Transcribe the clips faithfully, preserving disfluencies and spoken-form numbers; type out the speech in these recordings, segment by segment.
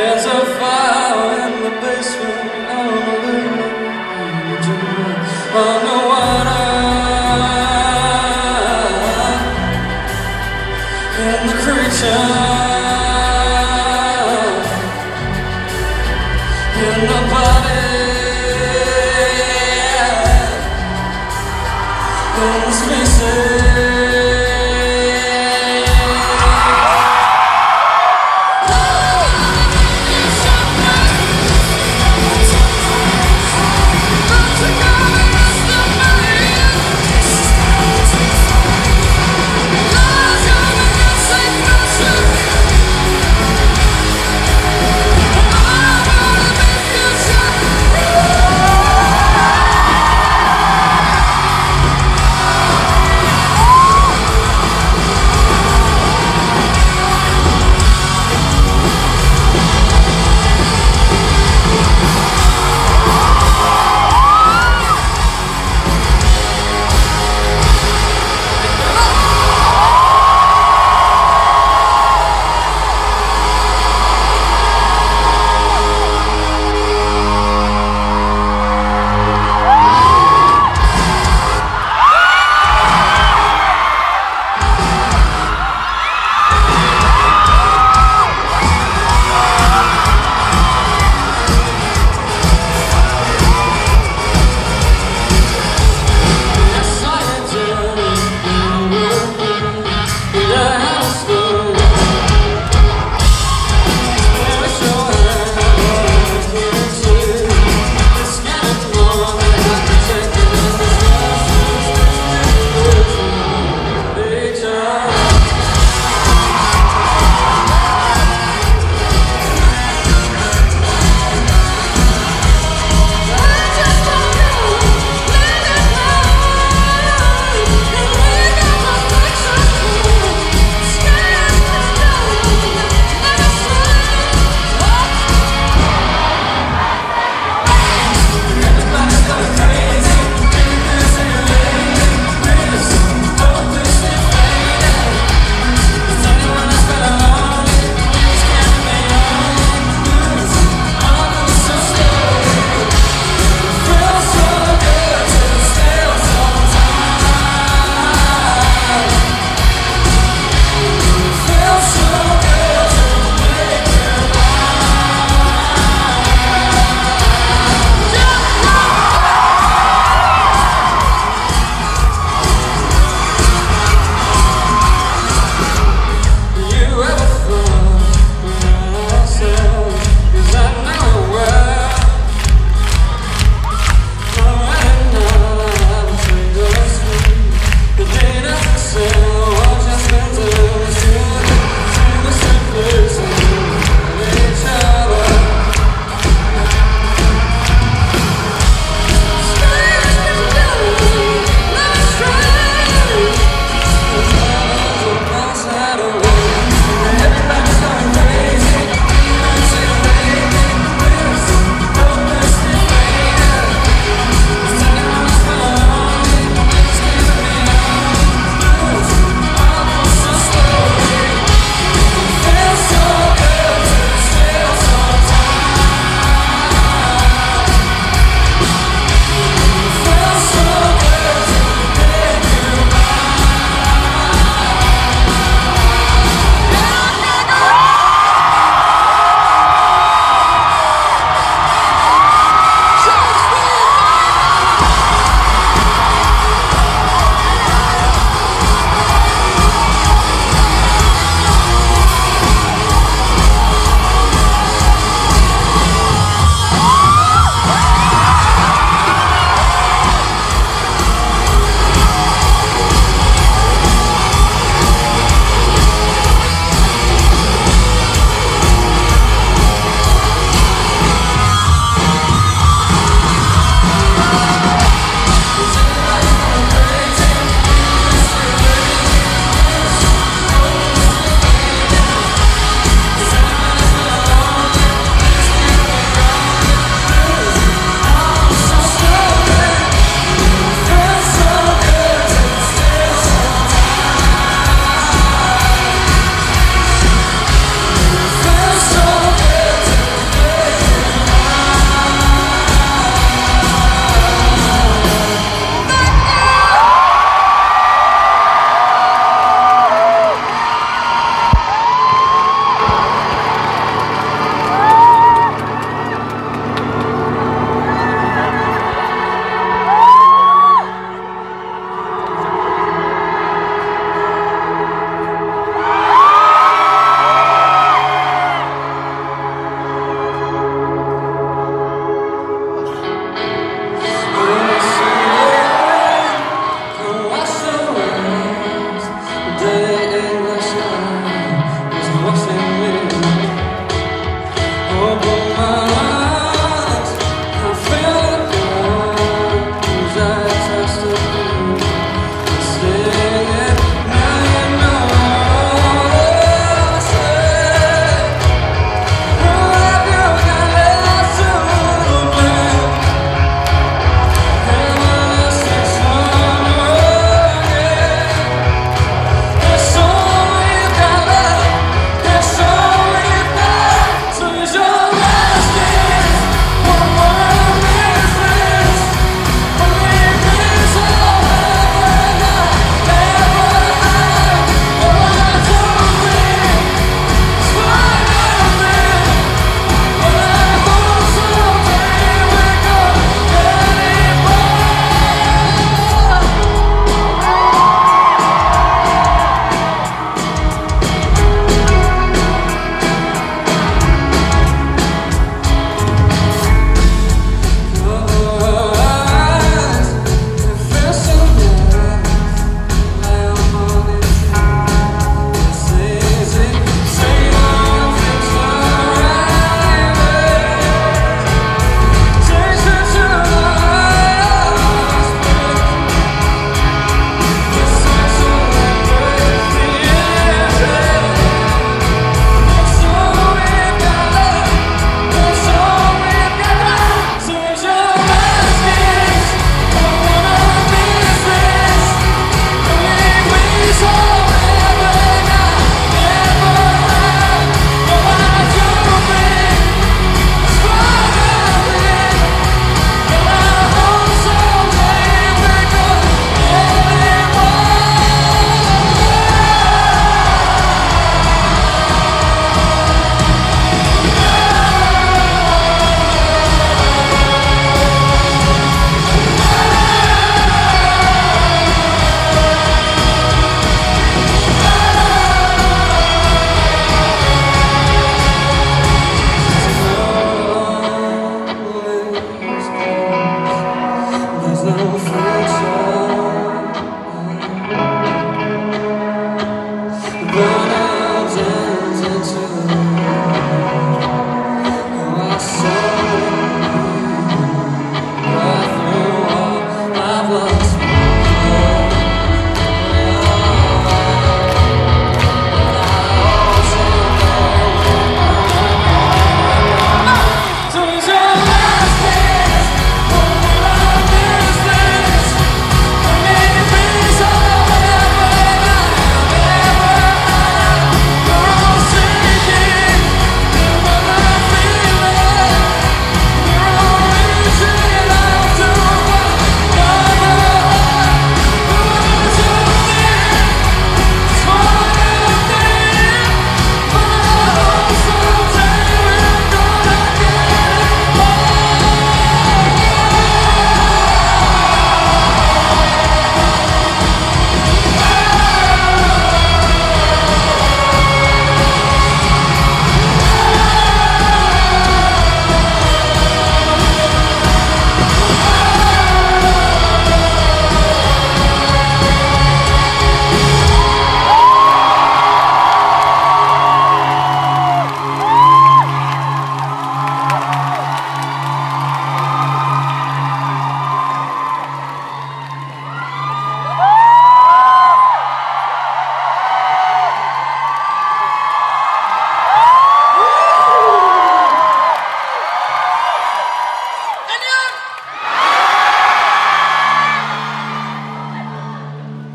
There's a fire in the basement of a little on the water, and the creature in the body in the spaces. We'll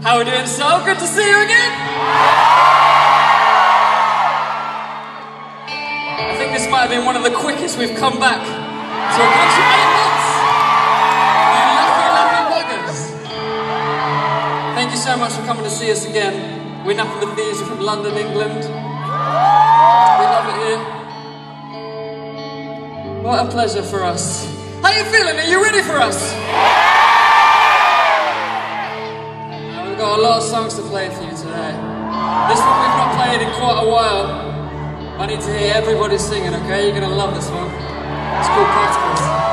How are we doing? So good to see you again. I think this might have been one of the quickest we've come back to a concert eight months. You lucky, lucky buggers. Thank you so much for coming to see us again. We're nothing but thieves from London, England. We love it here. What a pleasure for us. How are you feeling? Are you ready for us? We've got a lot of songs to play for you today. This one we've not played in quite a while. I need to hear everybody singing, okay? You're gonna love this one. It's called Practicals.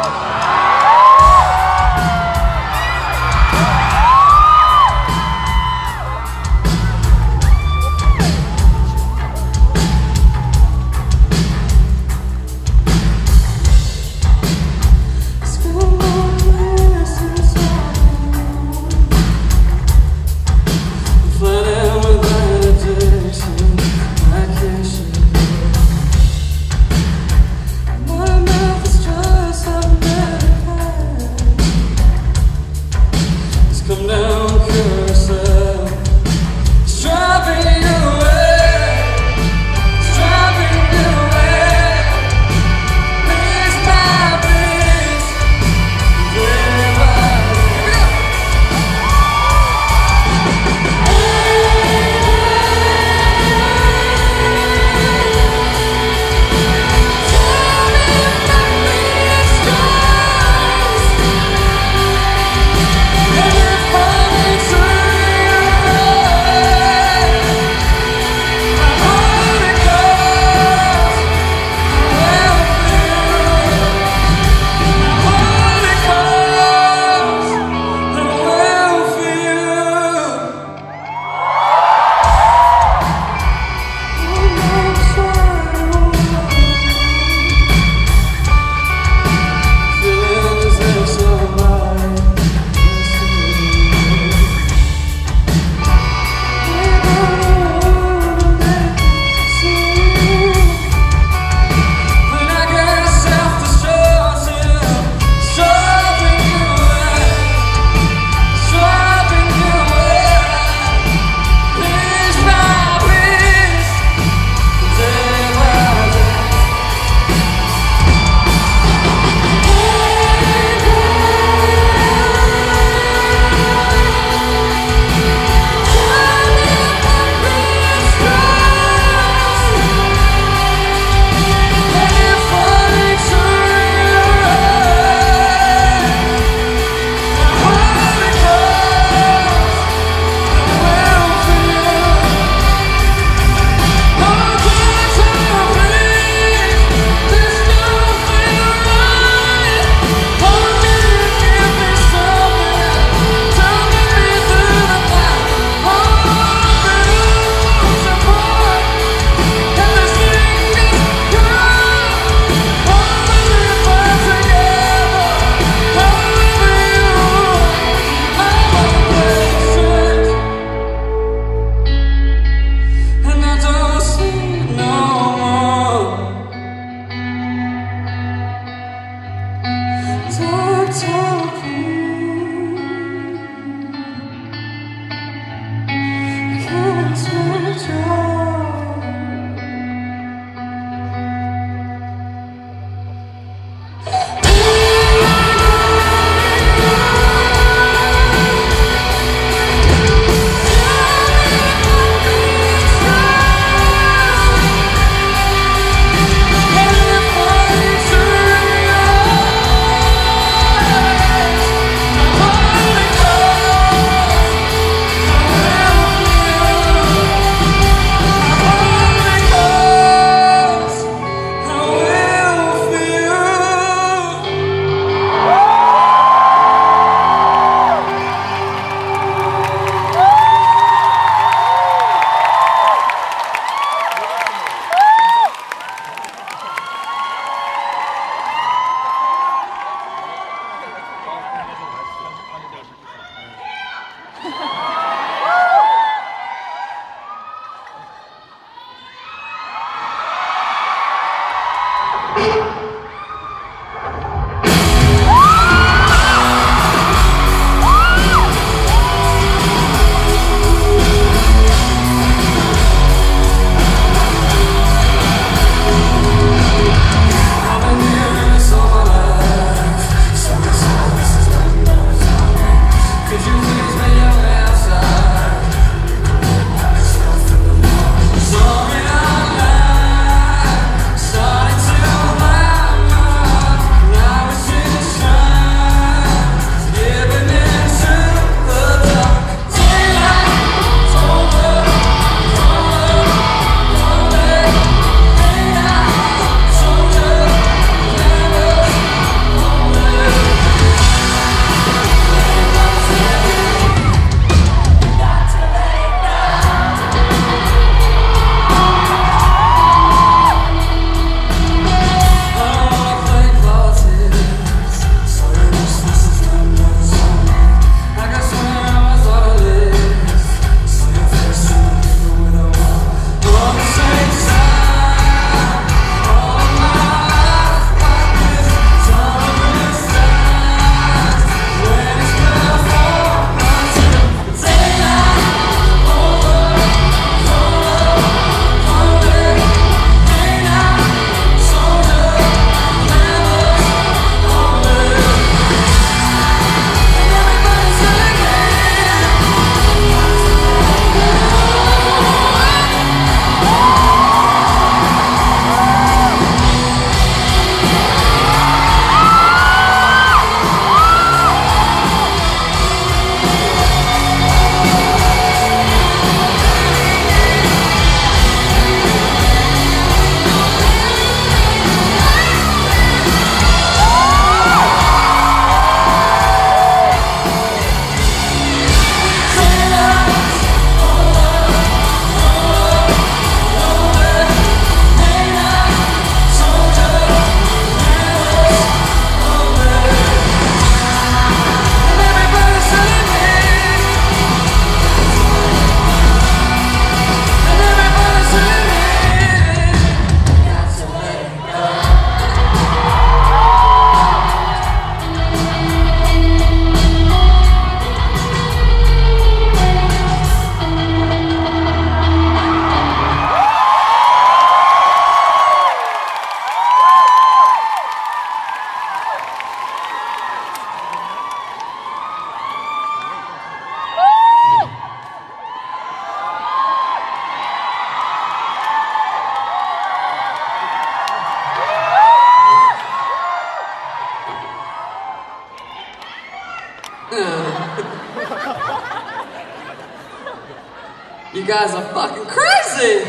You guys are fucking crazy!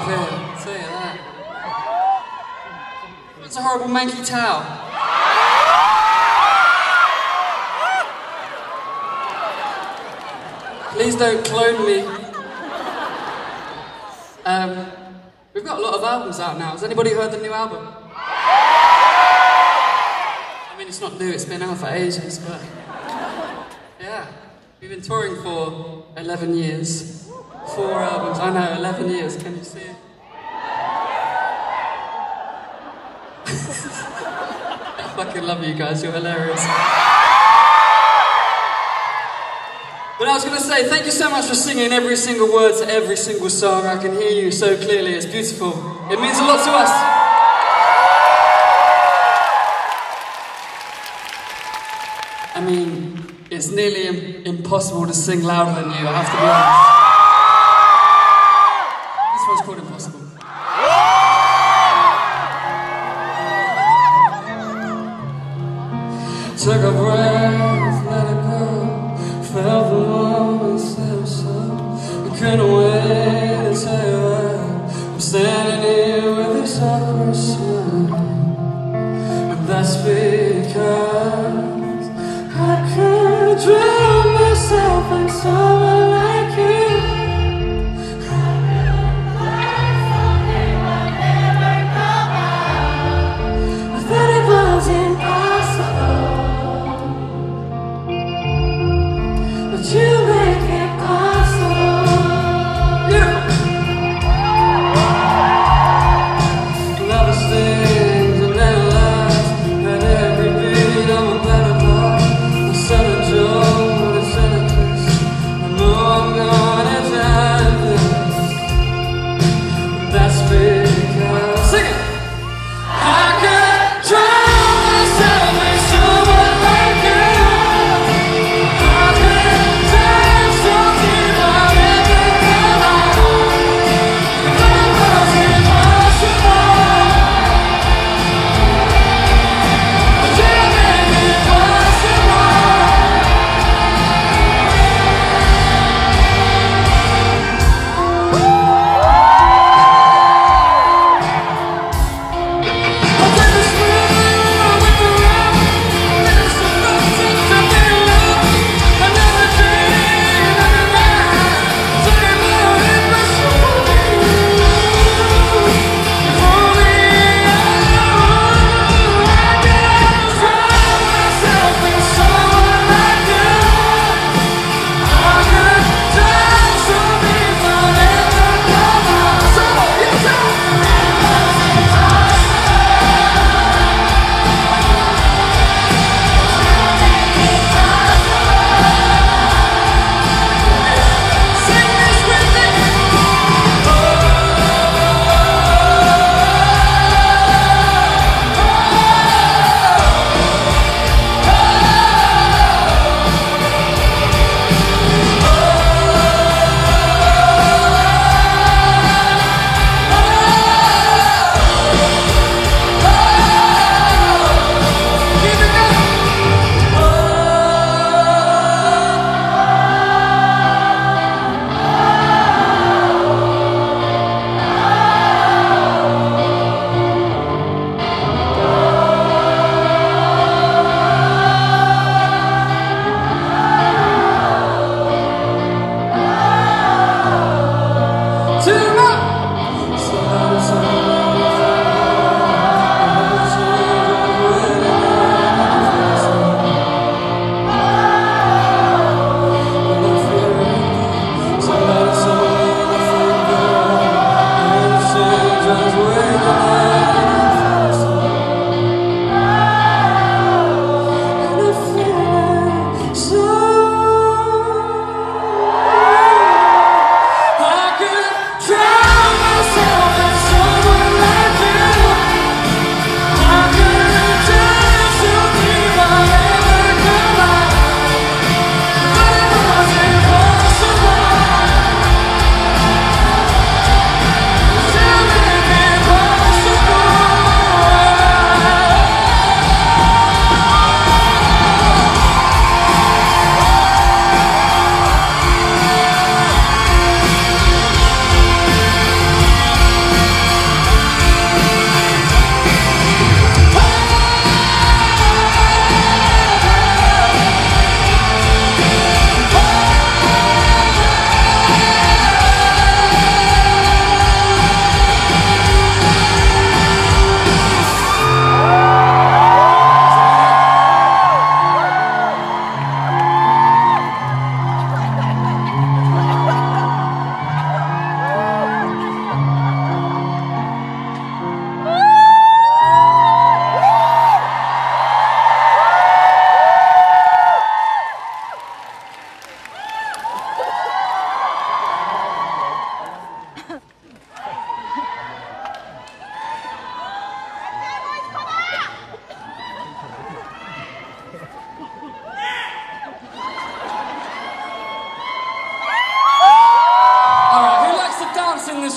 out of here, I'll tell you that. That's a horrible manky towel. Please don't clone me. Um, we've got a lot of albums out now. Has anybody heard the new album? I mean, it's not new, it's been out for ages, but... yeah. We've been touring for eleven years. Four albums. I know, eleven years. Can you see it? I fucking love you guys. You're hilarious. But I was going to say, thank you so much for singing every single word to every single song. I can hear you so clearly. It's beautiful. It means a lot to us. I mean, it's nearly impossible to sing louder than you, I have to be honest. It's called impossible. Took a breath, let it go. Felt the moment still so. I couldn't wait to tell you why I'm standing here with this awkward smile. And that's because I could drown myself in someone like you.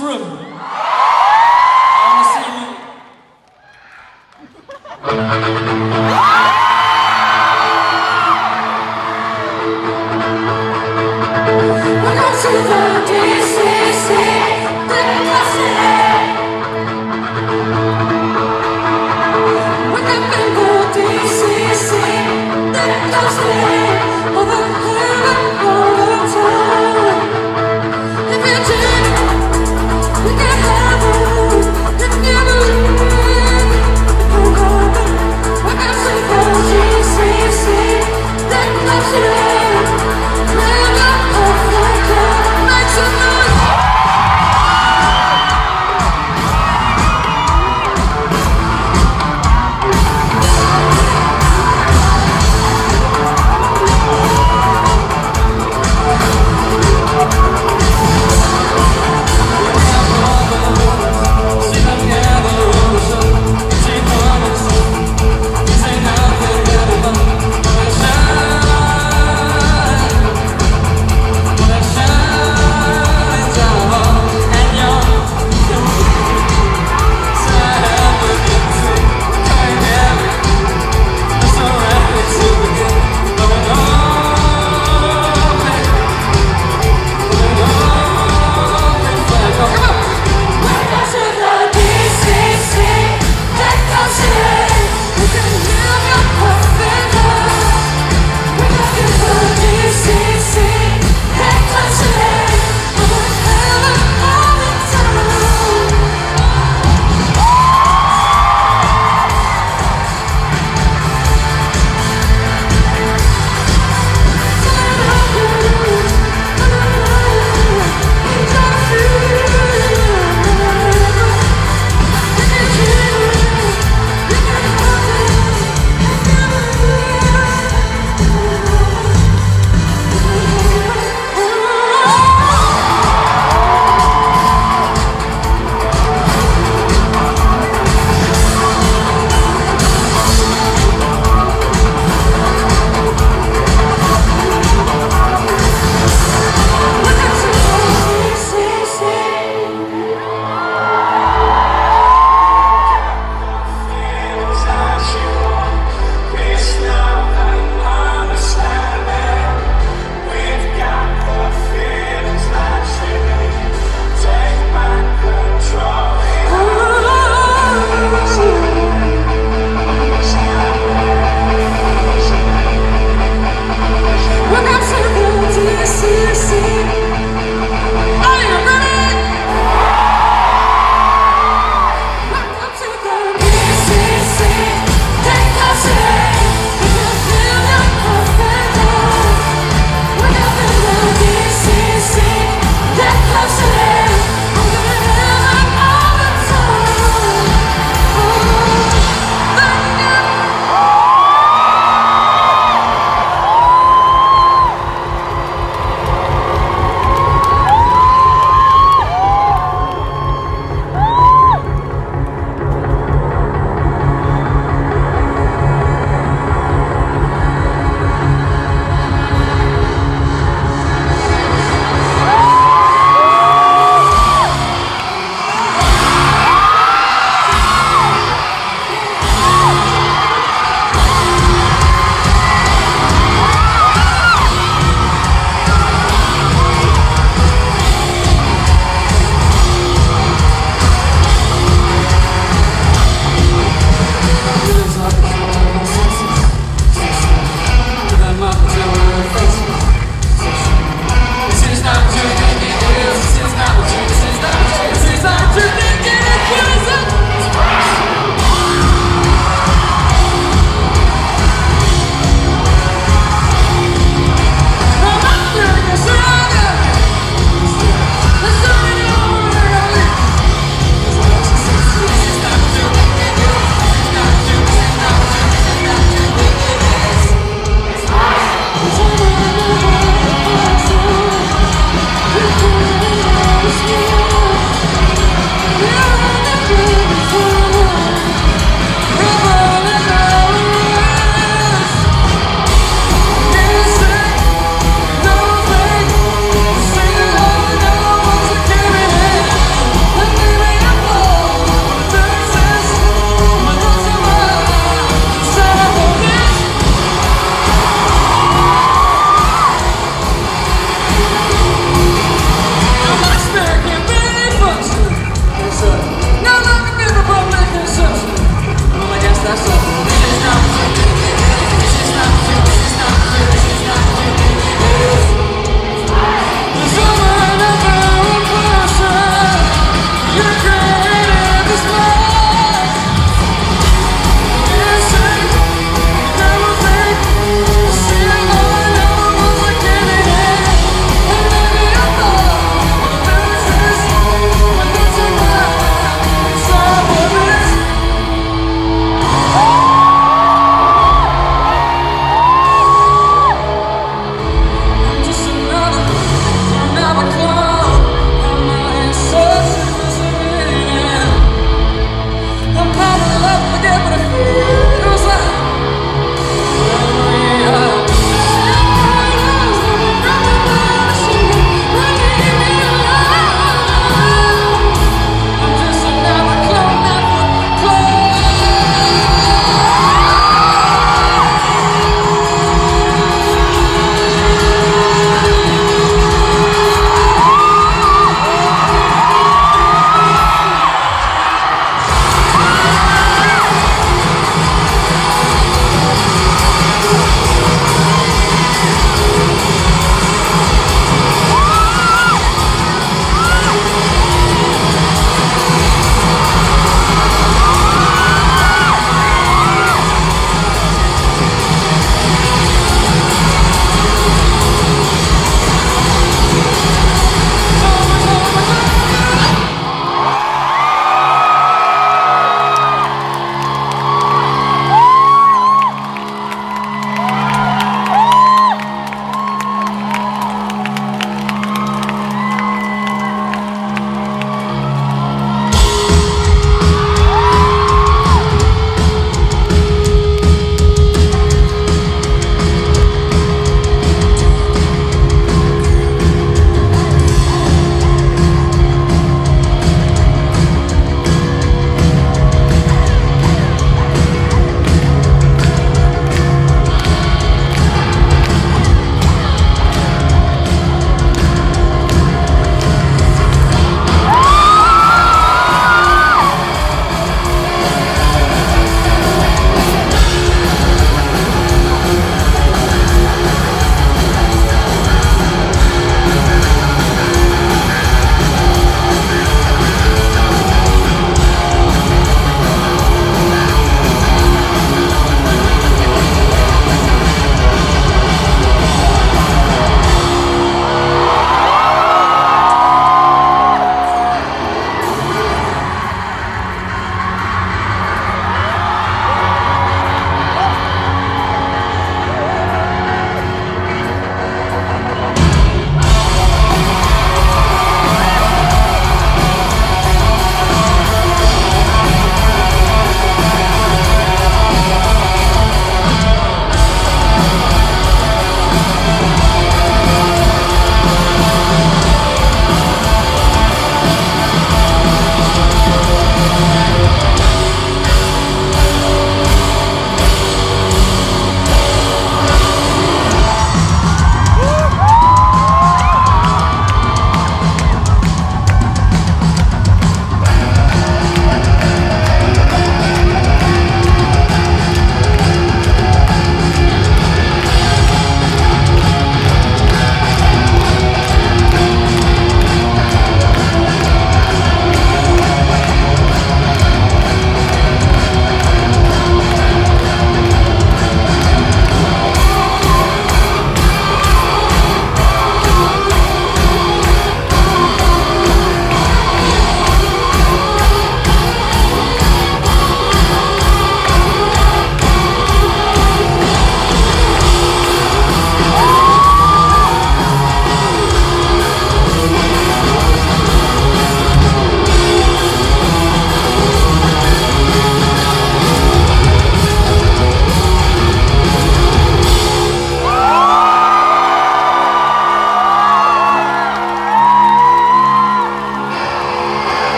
this room. I want to see you.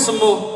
some more.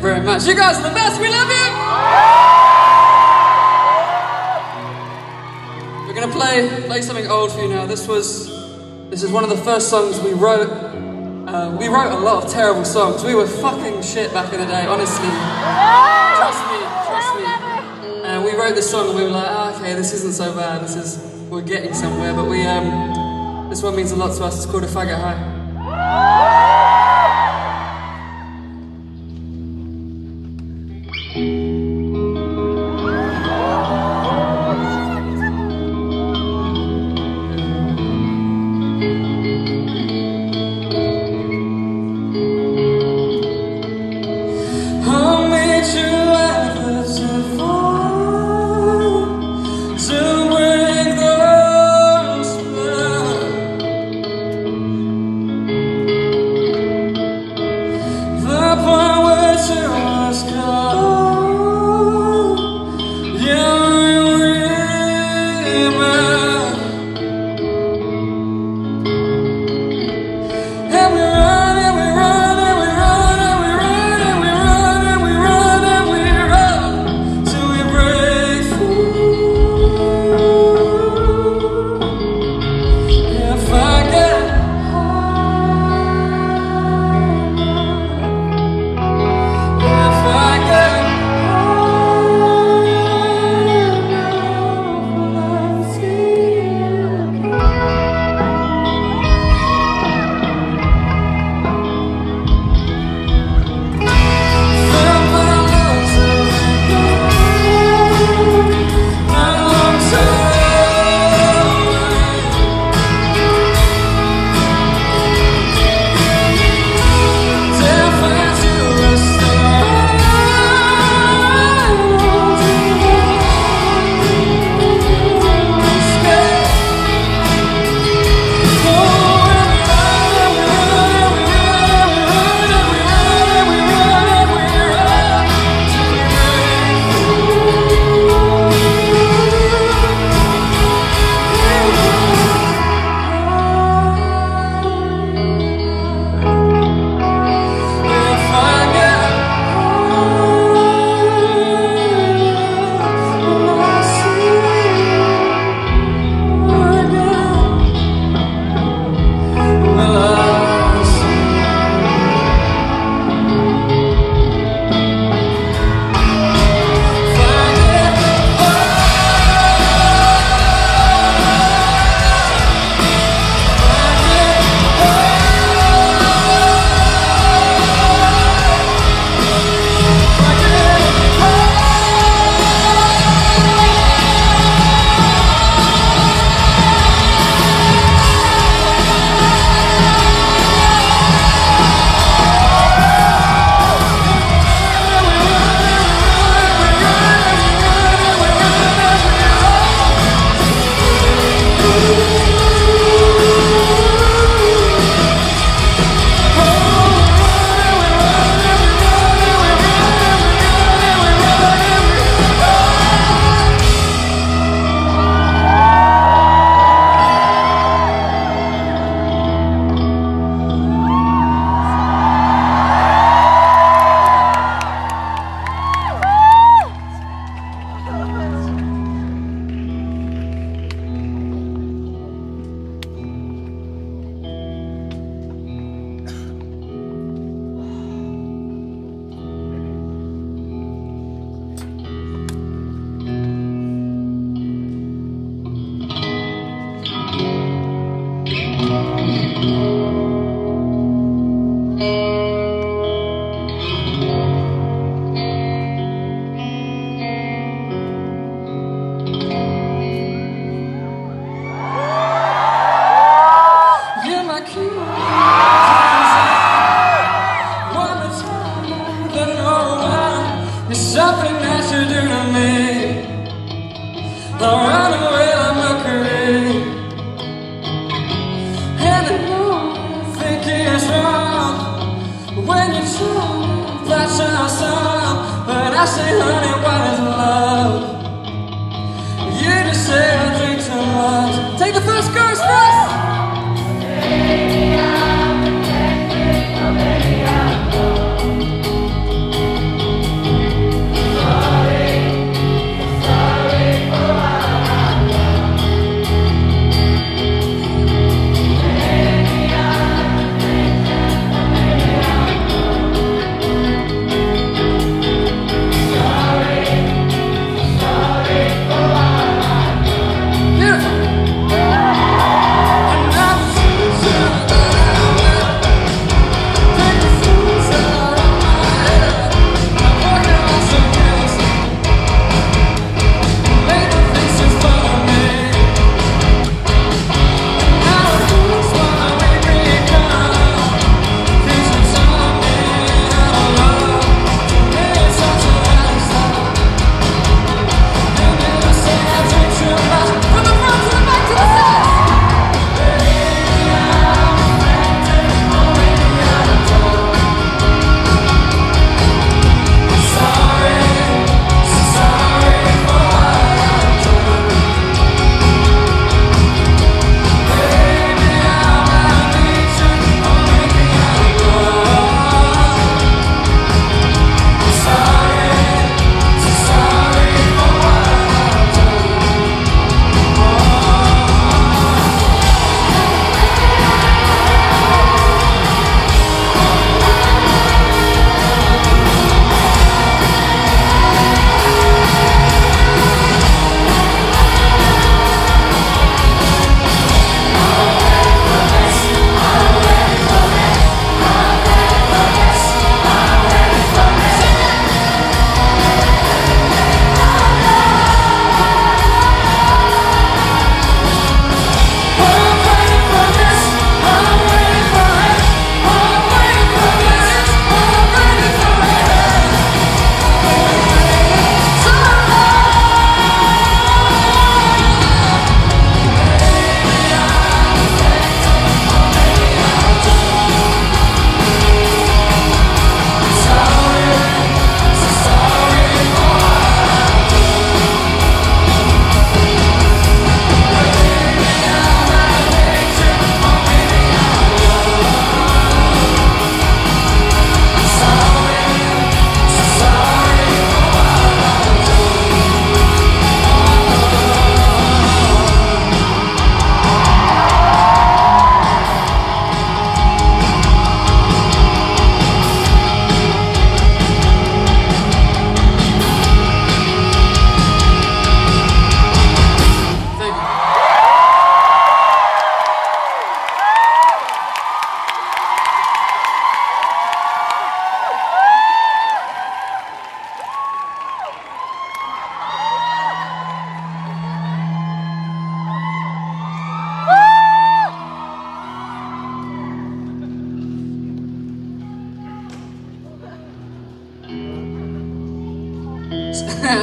Very much. You guys are the best. We love you. We're gonna play play something old for you now. This was this is one of the first songs we wrote. Uh, we wrote a lot of terrible songs. We were fucking shit back in the day, honestly. Trust me, trust me. And we wrote this song and we were like, oh, okay, this isn't so bad. This is we're getting somewhere. But we um, this one means a lot to us. It's called If I Get High. when you show flash in our song. But I say, honey, what is love? You just say I drink too much. Take the first verse first.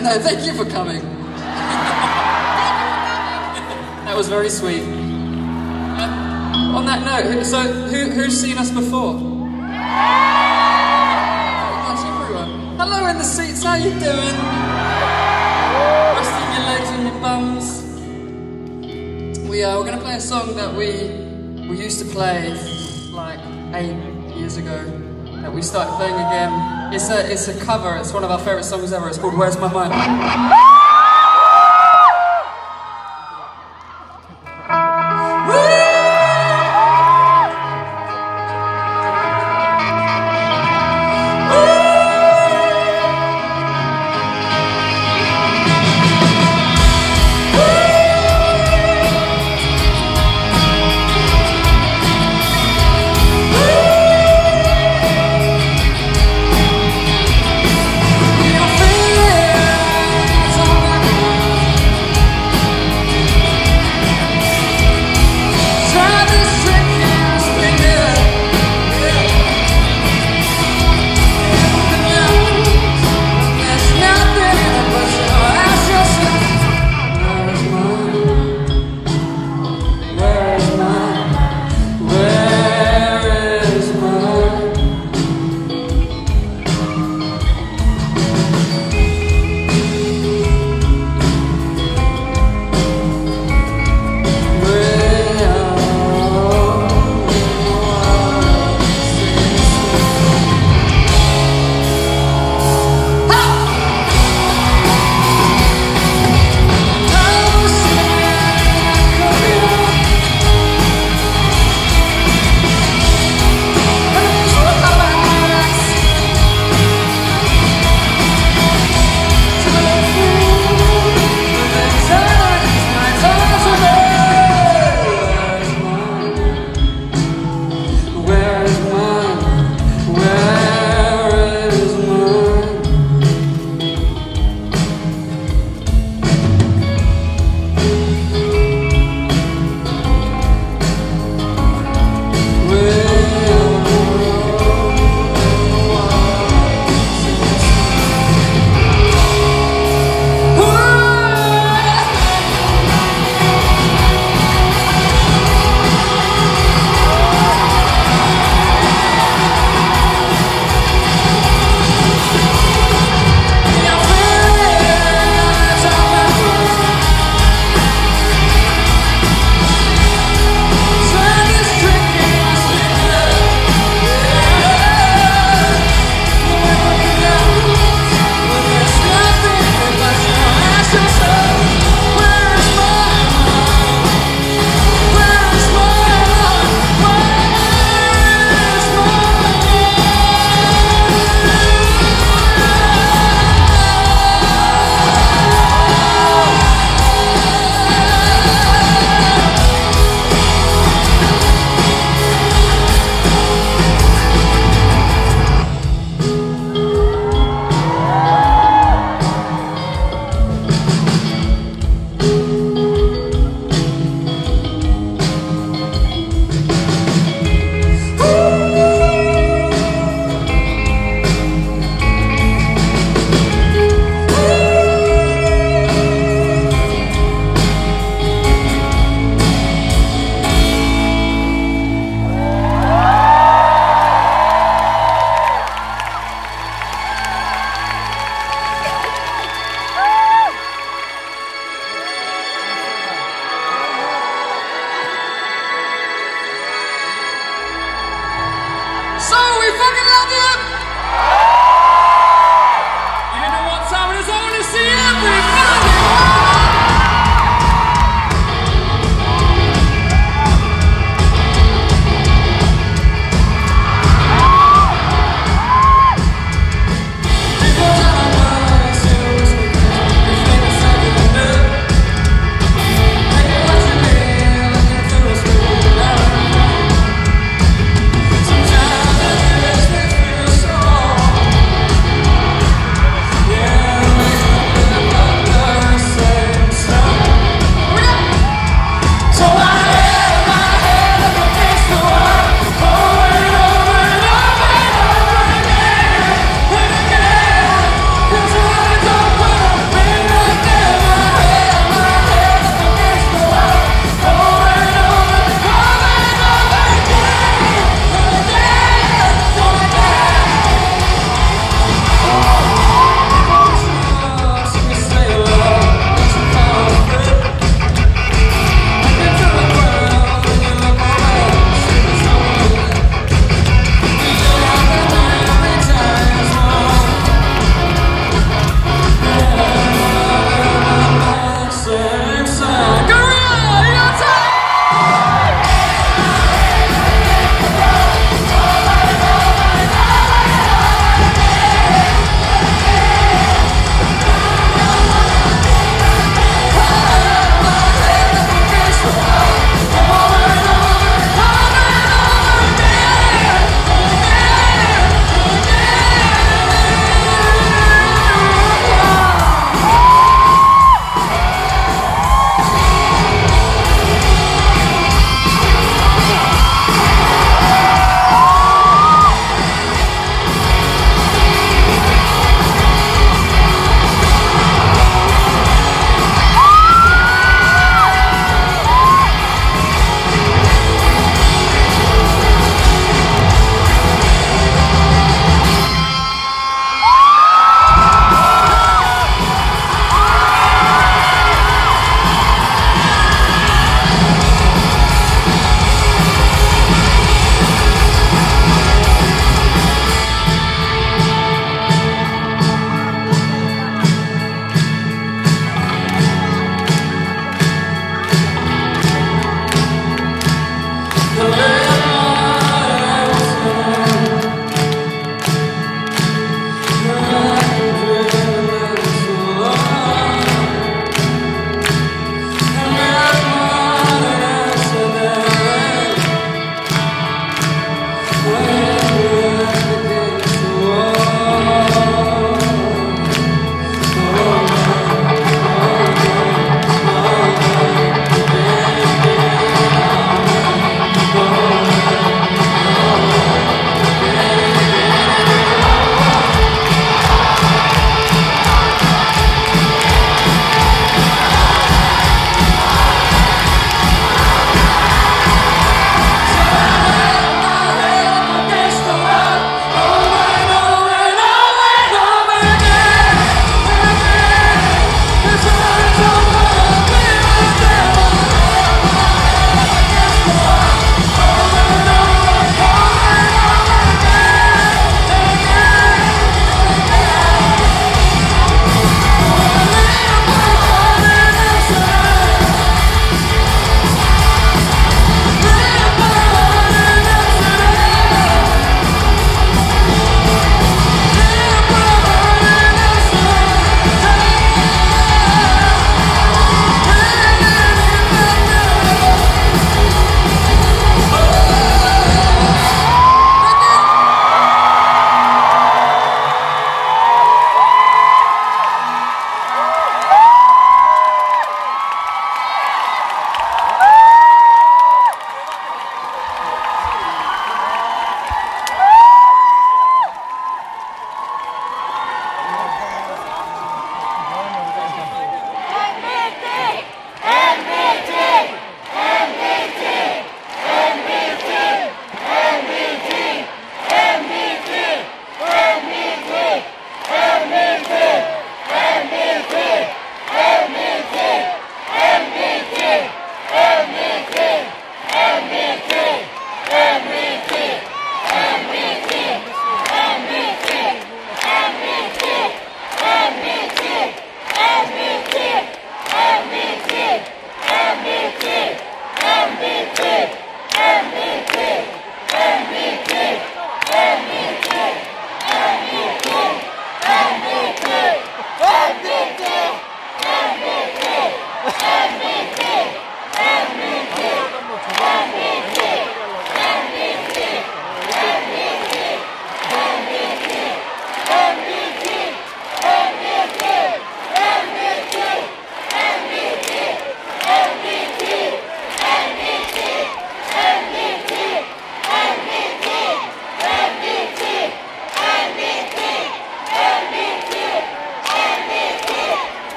No, thank you for coming. That was very sweet. Uh, on that note, so who, who's seen us before? That's everyone. Hello in the seats, how you doing? Resting your legs and your bums. We, uh, we're going to play a song that we, we used to play like eight years ago, that we started playing again. It's a, it's a cover, it's one of our favourite songs ever, it's called Where's My Mind? It's all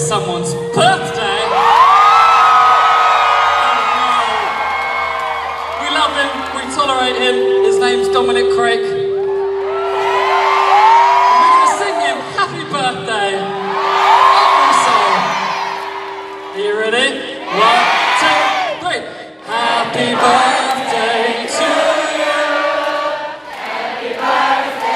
it's someone's birthday. We love him, we tolerate him. His name's Dominic Craig. And we're gonna sing him happy birthday. Happy song. Are you ready? One, two, three. Happy birthday to you. Happy birthday.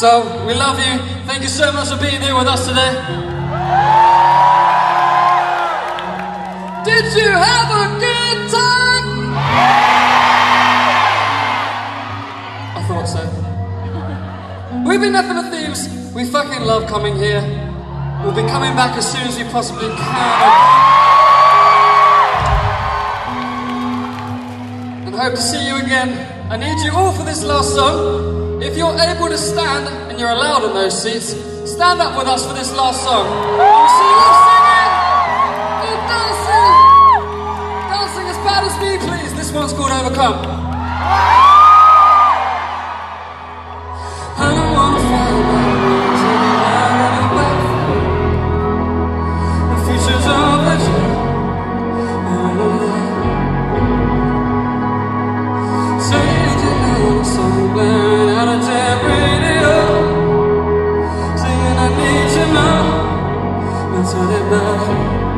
So we love you. Thank you so much for being here with us today. Did you have a good time? I thought so. We've been there for the Thieves. We fucking love coming here. We'll be coming back as soon as we possibly can. And hope to see you again. I need you all for this last song. If you're able to stand, and you're allowed in those seats, stand up with us for this last song. You see us singing and dancing. Dancing as bad as me, please. This one's called Overcome. I don't want to fly away, so I'm out of breath. The future's all vision. Somewhere out of that radio, saying I need you now, but turn it back.